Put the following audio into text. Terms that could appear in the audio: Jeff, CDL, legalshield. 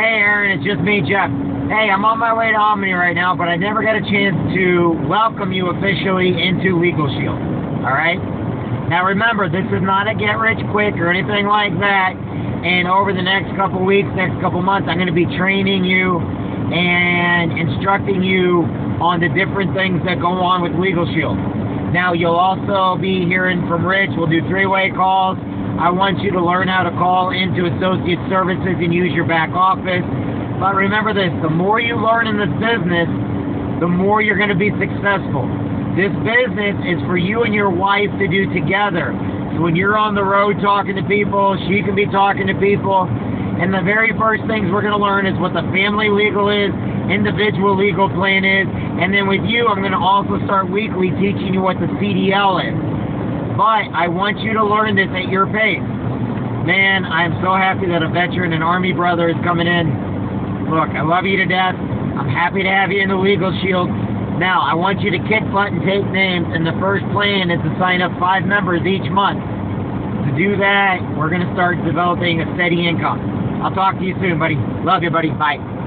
Hey, Aaron, it's just me, Jeff. Hey, I'm on my way to Omni right now, but I never got a chance to welcome you officially into LegalShield, all right? Now, remember, this is not a get-rich-quick or anything like that, and over the next couple weeks, next couple months, I'm going to be training you and instructing you on the different things that go on with LegalShield. Now, you'll also be hearing from Rich. We'll do three-way calls. I want you to learn how to call into associate services and use your back office. But remember this, the more you learn in this business, the more you're going to be successful. This business is for you and your wife to do together. So when you're on the road talking to people, she can be talking to people. And the very first things we're going to learn is what the family legal is, individual legal plan is. And then with you, I'm going to also start weekly teaching you what the CDL is. But I want you to learn this at your pace. Man, I'm so happy that a veteran and Army brother is coming in. Look, I love you to death. I'm happy to have you in the LegalShield. Now, I want you to kick butt and take names, and the first plan is to sign up 5 members each month. To do that, we're going to start developing a steady income. I'll talk to you soon, buddy. Love you, buddy. Bye.